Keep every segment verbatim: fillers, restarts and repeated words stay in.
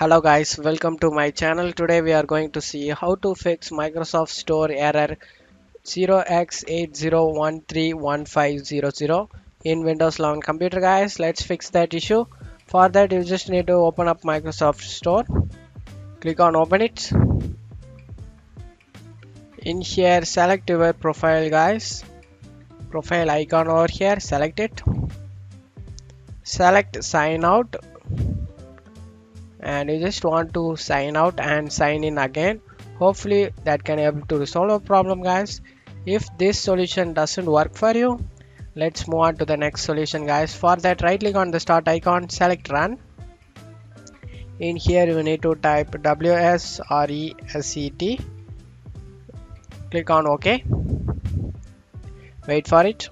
Hello guys, welcome to my channel. Today we are going to see how to fix Microsoft Store error zero x eight zero one three one five zero zero in Windows eleven computer. Guys, let's fix that issue. For that you just need to open up Microsoft Store. Click on open it. In here select your profile guys. Profile icon over here, select it. Select sign out. And you just want to sign out and sign in again. Hopefully that can help to resolve a problem guys. If this solution doesn't work for you, let's move on to the next solution guys. For that right click on the start icon, select run. In here you need to type W S R E set. Click on OK. Wait for it.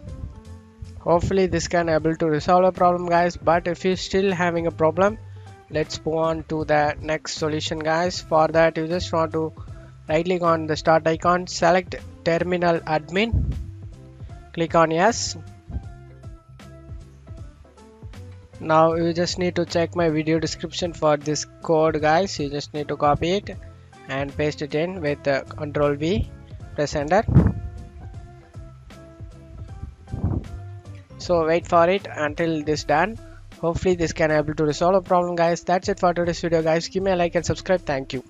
Hopefully this can able to resolve a problem guys, but if you're still having a problem, let's move on to the next solution guys. For that you just want to right click on the start icon, select terminal admin, click on yes. Now you just need to check my video description for this code guys. You just need to copy it and paste it in with uh, control V, press enter. So wait for it until this done. Hopefully this can able to resolve a problem guys. That's it for today's video guys. Give me a like and subscribe. Thank you.